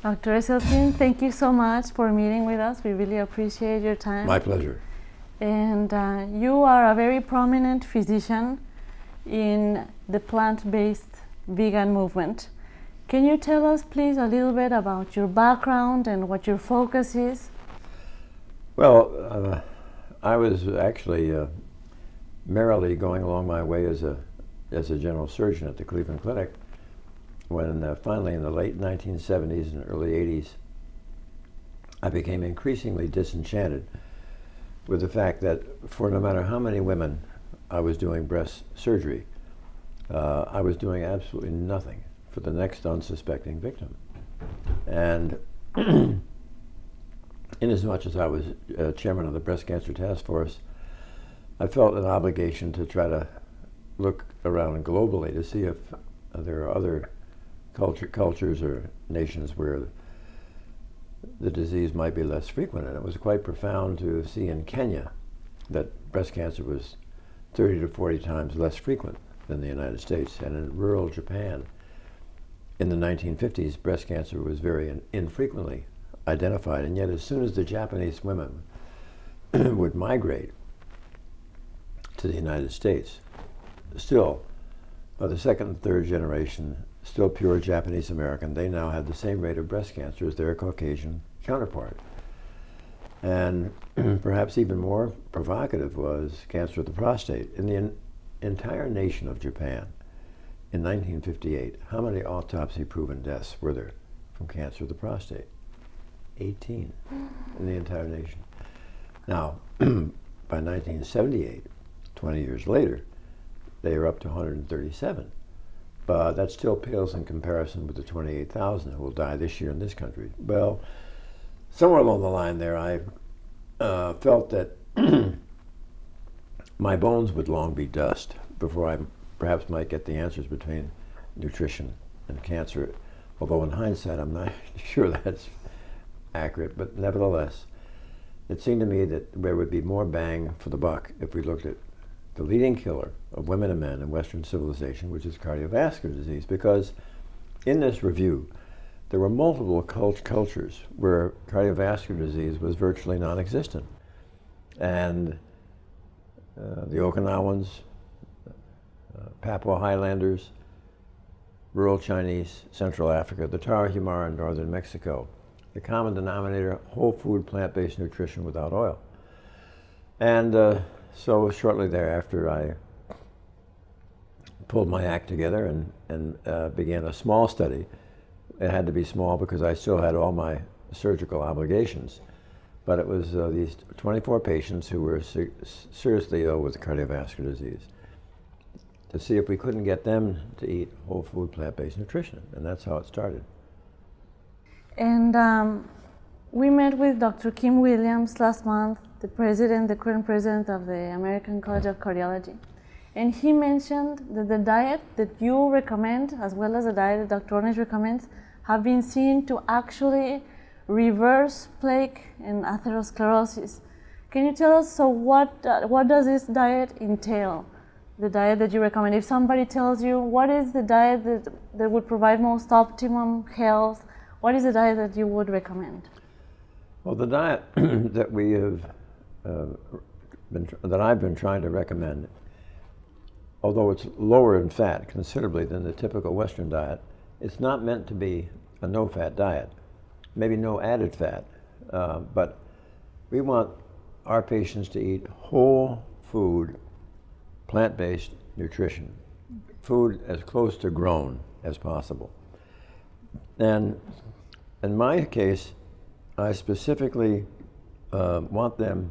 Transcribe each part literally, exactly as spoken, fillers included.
Doctor Esselstyn, thank you so much for meeting with us. We really appreciate your time. My pleasure. And uh, you are a very prominent physician in the plant-based vegan movement. Can you tell us, please, a little bit about your background and what your focus is? Well, uh, I was actually uh, merrily going along my way as a, as a general surgeon at the Cleveland Clinic, when uh, finally in the late nineteen seventies and early eighties, I became increasingly disenchanted with the fact that for no matter how many women I was doing breast surgery, uh, I was doing absolutely nothing for the next unsuspecting victim. And inasmuch as I was uh, chairman of the Breast Cancer Task Force, I felt an obligation to try to look around globally to see if uh, there are other Culture, cultures or nations where the disease might be less frequent. And it was quite profound to see in Kenya that breast cancer was thirty to forty times less frequent than the United States. And in rural Japan in the nineteen fifties, breast cancer was very in infrequently identified. And yet as soon as the Japanese women would migrate to the United States, still by the second and third generation, still pure Japanese American, they now had the same rate of breast cancer as their Caucasian counterpart. And perhaps even more provocative was cancer of the prostate. In the en entire nation of Japan in nineteen fifty-eight, how many autopsy-proven deaths were there from cancer of the prostate? eighteen in the entire nation. Now, by nineteen seventy-eight, twenty years later, they are up to one hundred thirty-seven. But that still pales in comparison with the twenty-eight thousand who will die this year in this country. Well, somewhere along the line there, I uh, felt that my bones would long be dust before I perhaps might get the answers between nutrition and cancer. Although in hindsight, I'm not sure that's accurate, but nevertheless, it seemed to me that there would be more bang for the buck if we looked at the leading killer of women and men in Western civilization, which is cardiovascular disease, because in this review, there were multiple cult cultures where cardiovascular disease was virtually non-existent. And uh, the Okinawans, uh, Papua Highlanders, rural Chinese, Central Africa, the Tarahumara in northern Mexico, the common denominator, whole food, plant-based nutrition without oil. And uh, So shortly thereafter, I pulled my act together and, and uh, began a small study. It had to be small because I still had all my surgical obligations. But it was uh, these twenty-four patients who were ser seriously ill with cardiovascular disease, to see if we couldn't get them to eat whole food, plant-based nutrition. And that's how it started. And um, we met with Doctor Kim Williams last month, the president, the current president of the American College of Cardiology. And he mentioned that the diet that you recommend, as well as the diet that Doctor Ornish recommends, have been seen to actually reverse plaque and atherosclerosis. Can you tell us, so what, uh, what does this diet entail, the diet that you recommend? If somebody tells you, what is the diet that, that would provide most optimum health, what is the diet that you would recommend? Well, the diet that we have Uh, been tr that I've been trying to recommend, although it's lower in fat considerably than the typical Western diet, it's not meant to be a no-fat diet, maybe no added fat, uh, but we want our patients to eat whole food, plant-based nutrition, food as close to grown as possible. And in my case, I specifically uh, want them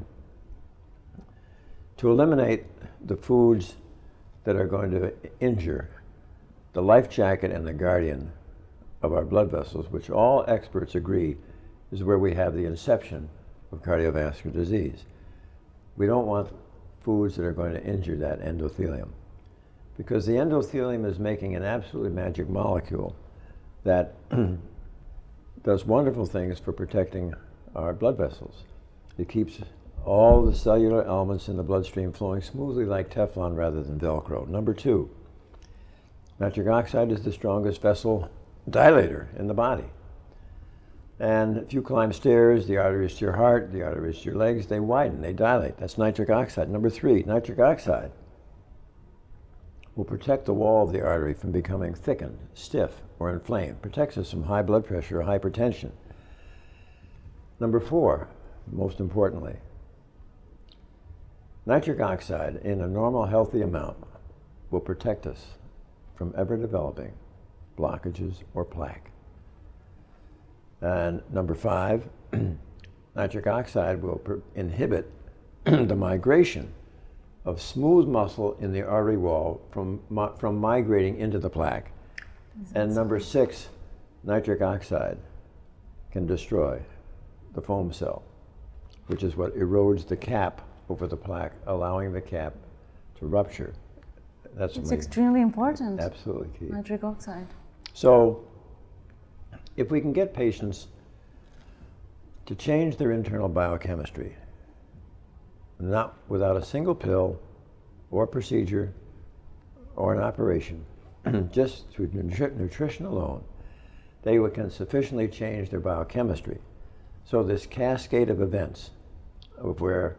to eliminate the foods that are going to injure the life jacket and the guardian of our blood vessels, which all experts agree is where we have the inception of cardiovascular disease. We don't want foods that are going to injure that endothelium, because the endothelium is making an absolutely magic molecule that does wonderful things for protecting our blood vessels. It keeps all the cellular elements in the bloodstream flowing smoothly like Teflon rather than Velcro. Number two, nitric oxide is the strongest vessel dilator in the body. And if you climb stairs, the arteries to your heart, the arteries to your legs, they widen, they dilate. That's nitric oxide. Number three, nitric oxide will protect the wall of the artery from becoming thickened, stiff, or inflamed. Protects us from high blood pressure or hypertension. Number four, most importantly, nitric oxide in a normal, healthy amount will protect us from ever developing blockages or plaque. And number five, nitric oxide will inhibit the migration of smooth muscle in the artery wall from, from migrating into the plaque. And number six, nitric oxide can destroy the foam cell, which is what erodes the cap over the plaque, allowing the cap to rupture. That's it's extremely important. Absolutely key. Nitric oxide. So if we can get patients to change their internal biochemistry, not without a single pill or procedure or an operation, just through nutri nutrition alone, they can sufficiently change their biochemistry. So this cascade of events of where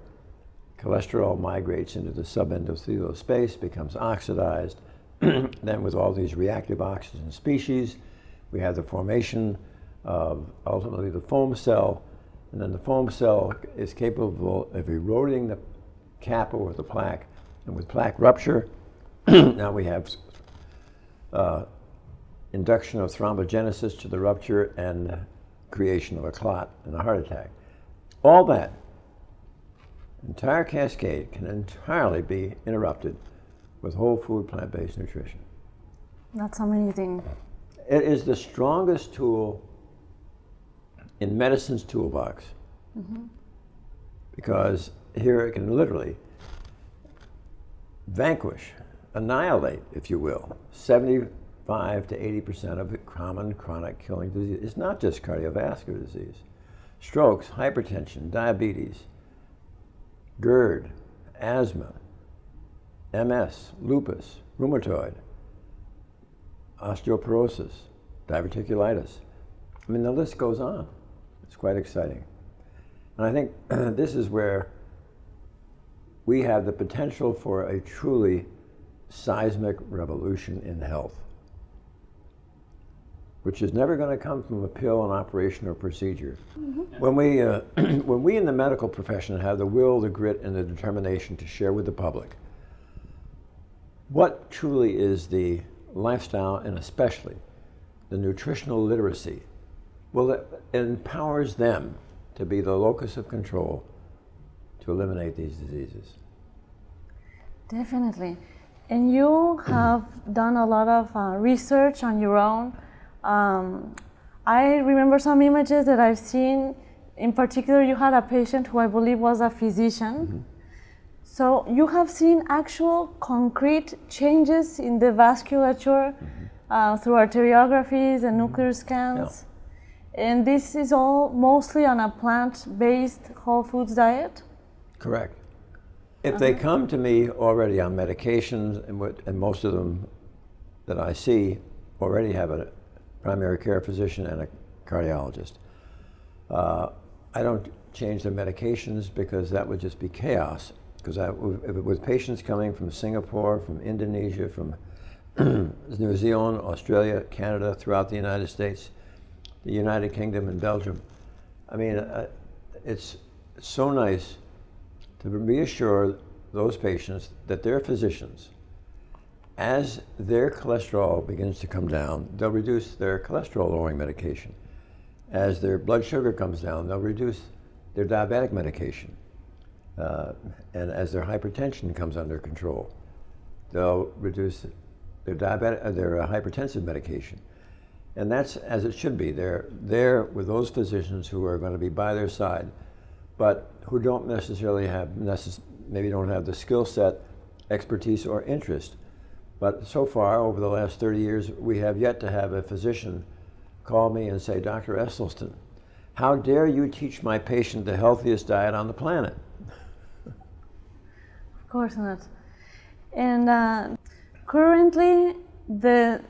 cholesterol migrates into the subendothelial space, becomes oxidized, then with all these reactive oxygen species, we have the formation of, ultimately, the foam cell, and then the foam cell is capable of eroding the cap over the plaque, and with plaque rupture, now we have uh, induction of thrombogenesis to the rupture and creation of a clot and a heart attack. All that entire cascade can entirely be interrupted with whole food, plant-based nutrition. That's amazing. It is the strongest tool in medicine's toolbox, mm-hmm. because here it can literally vanquish, annihilate, if you will, seventy-five to eighty percent of the common chronic killing disease. It's not just cardiovascular disease. Strokes, hypertension, diabetes, GERD, asthma, M S, lupus, rheumatoid, osteoporosis, diverticulitis. I mean, the list goes on. It's quite exciting. And I think this is where we have the potential for a truly seismic revolution in health, which is never going to come from a pill, an operation, or procedure. Mm-hmm. When we, uh, when we in the medical profession have the will, the grit, and the determination to share with the public what truly is the lifestyle, and especially the nutritional literacy, well, it empowers them to be the locus of control to eliminate these diseases. Definitely. And you have done a lot of uh, research on your own. Um, I remember some images that I've seen. In particular, you had a patient who I believe was a physician. Mm-hmm. So you have seen actual concrete changes in the vasculature, mm-hmm. uh, through arteriographies and nuclear scans. Yeah. And this is all mostly on a plant-based whole foods diet? Correct. If uh-huh. they come to me already on medications, and, what, and most of them that I see already have a primary care physician and a cardiologist. Uh, I don't change the medications because that would just be chaos. Because I, with patients coming from Singapore, from Indonesia, from New Zealand, Australia, Canada, throughout the United States, the United Kingdom, and Belgium, I mean, uh, it's so nice to reassure those patients that their physicians, as their cholesterol begins to come down, they'll reduce their cholesterol-lowering medication. As their blood sugar comes down, they'll reduce their diabetic medication. Uh, and as their hypertension comes under control, they'll reduce their diabetic, uh, their uh, hypertensive medication. And that's as it should be. They're there with those physicians who are going to be by their side, but who don't necessarily have, necess maybe don't have the skill set, expertise, or interest. But so far, over the last thirty years, we have yet to have a physician call me and say, Doctor Esselstyn, how dare you teach my patient the healthiest diet on the planet? Of course not. And uh, currently, the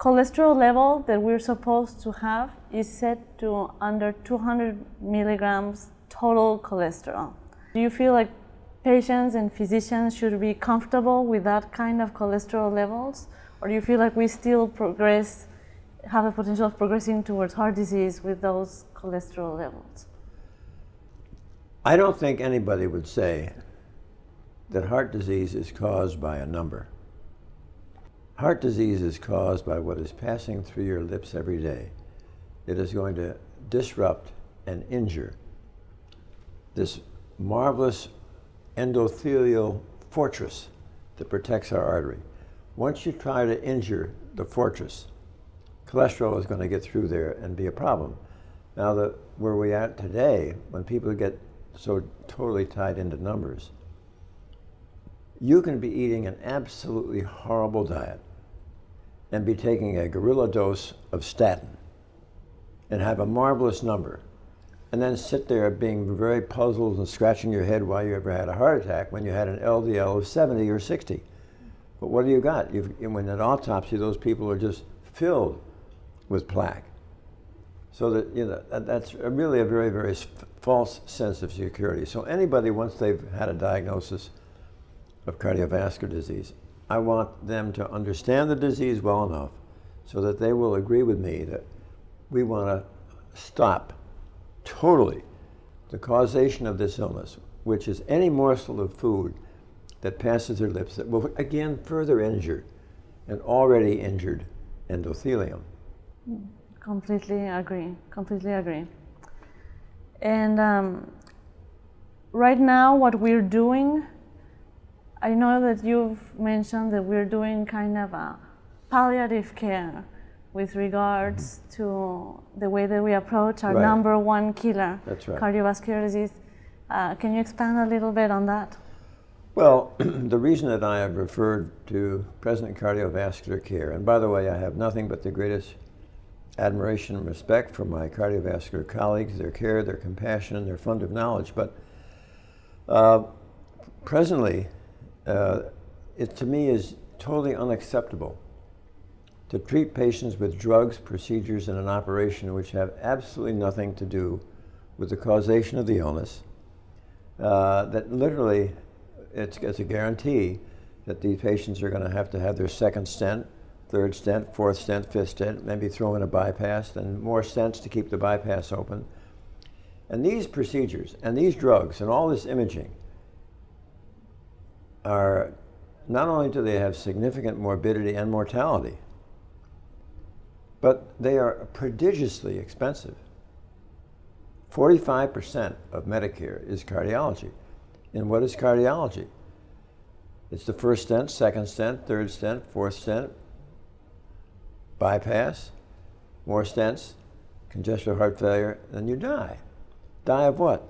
cholesterol level that we're supposed to have is set to under two hundred milligrams total cholesterol. Do you feel like patients and physicians should be comfortable with that kind of cholesterol levels? Or do you feel like we still progress, have the potential of progressing towards heart disease with those cholesterol levels? I don't think anybody would say that heart disease is caused by a number. Heart disease is caused by what is passing through your lips every day. It is going to disrupt and injure this marvelous endothelial fortress that protects our artery. Once you try to injure the fortress, cholesterol is going to get through there and be a problem. Now, the, where we're at today, when people get so totally tied into numbers, you can be eating an absolutely horrible diet and be taking a gorilla dose of statin and have a marvelous number, and then sit there being very puzzled and scratching your head why you ever had a heart attack when you had an L D L of seventy or sixty. But what do you got? You've, when an autopsy, those people are just filled with plaque. So that, you know, that's really a very, very false sense of security. So anybody, once they've had a diagnosis of cardiovascular disease, I want them to understand the disease well enough so that they will agree with me that we want to stop totally the causation of this illness, which is any morsel of food that passes their lips that will again further injure an already injured endothelium. Completely agree, completely agree. And um, right now what we're doing, I know that you've mentioned that we're doing kind of a palliative care with regards to the way that we approach our right. number one killer, That's right. cardiovascular disease. Uh, can you expand a little bit on that? Well, the reason that I have referred to present cardiovascular care, and by the way, I have nothing but the greatest admiration and respect for my cardiovascular colleagues, their care, their compassion, and their fund of knowledge, but uh, presently, uh, it to me is totally unacceptable to treat patients with drugs, procedures, and an operation which have absolutely nothing to do with the causation of the illness, uh, that literally it's, it's a guarantee that these patients are going to have to have their second stent, third stent, fourth stent, fifth stent, maybe throw in a bypass, then more stents to keep the bypass open. And these procedures and these drugs and all this imaging are, not only do they have significant morbidity and mortality, but they are prodigiously expensive. forty-five percent of Medicare is cardiology. And what is cardiology? It's the first stent, second stent, third stent, fourth stent, bypass, more stents, congestive heart failure, and you die. Die of what?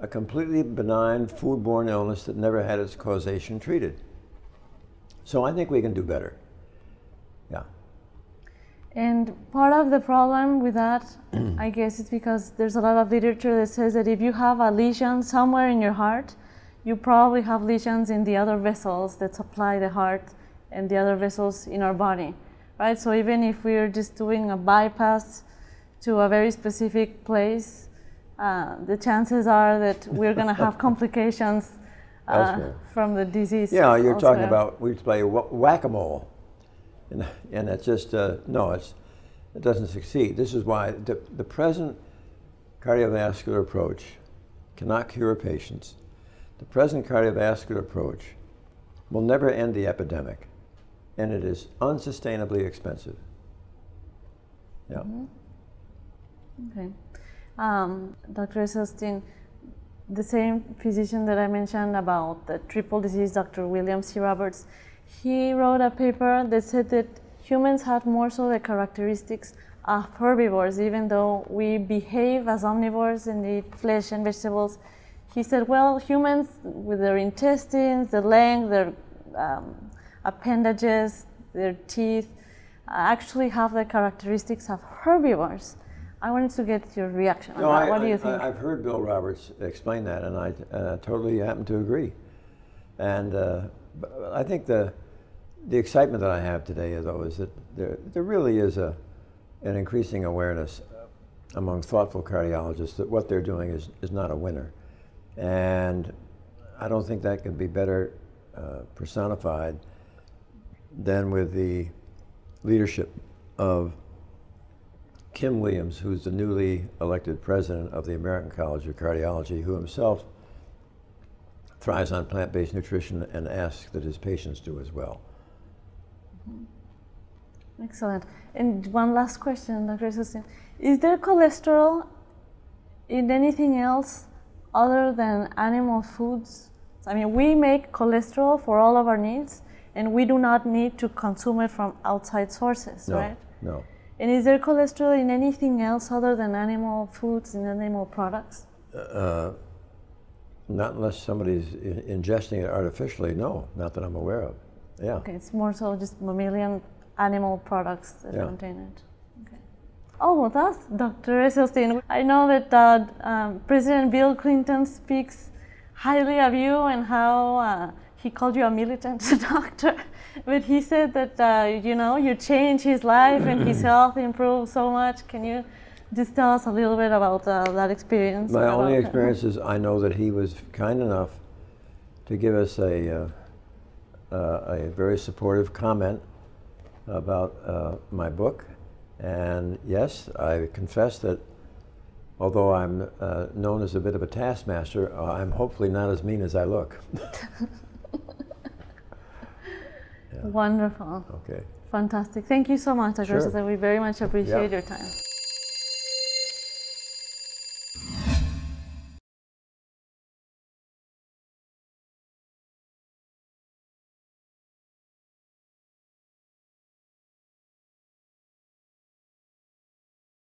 A completely benign foodborne illness that never had its causation treated. So I think we can do better. Yeah. And part of the problem with that, I guess, is because there's a lot of literature that says that if you have a lesion somewhere in your heart, you probably have lesions in the other vessels that supply the heart and the other vessels in our body, right? So even if we're just doing a bypass to a very specific place, uh, the chances are that we're going to have complications uh, from the disease. Yeah, you're elsewhere. Talking about, we play whack-a-mole. And, and it's just, uh, no, it's, it doesn't succeed. This is why the, the present cardiovascular approach cannot cure patients. The present cardiovascular approach will never end the epidemic, and it is unsustainably expensive. Yeah. Mm-hmm. Okay. Um, Doctor Esselstyn, the same physician that I mentioned about the triple disease, Doctor William C. Roberts, he wrote a paper that said that humans had more so the characteristics of herbivores, even though we behave as omnivores and eat flesh and vegetables. He said, well, humans with their intestines, their length, their um, appendages, their teeth, actually have the characteristics of herbivores. I wanted to get your reaction on no, that. I, what do you I, think? I've heard Bill Roberts explain that, and I uh, totally happen to agree. And uh, I think the the excitement that I have today is always that there, there really is a, an increasing awareness among thoughtful cardiologists that what they're doing is, is not a winner. And I don't think that can be better uh, personified than with the leadership of Kim Williams, who's the newly elected president of the American College of Cardiology, who himself thrives on plant-based nutrition and asks that his patients do as well. Mm-hmm. Excellent. And one last question, Doctor Esselstyn. Is there cholesterol in anything else other than animal foods? I mean, we make cholesterol for all of our needs, and we do not need to consume it from outside sources, no, right? No. And is there cholesterol in anything else other than animal foods and animal products? Uh, not unless somebody's ingesting it artificially, no, not that I'm aware of. Yeah. Okay, it's more so just mammalian animal products that yeah. contain it. Okay. Oh, well, that's Doctor Esselstyn. I know that uh, um, President Bill Clinton speaks highly of you and how uh, he called you a militant doctor, but he said that, uh, you know, you changed his life and his health improved so much. Can you just tell us a little bit about uh, that experience? My only experience is I know that he was kind enough to give us a, uh, uh, a very supportive comment about uh, my book. And yes, I confess that although I'm uh, known as a bit of a taskmaster, uh, I'm hopefully not as mean as I look. Yeah. Wonderful. Okay. Fantastic. Thank you so much, Doctor Sure. We very much appreciate yeah. your time.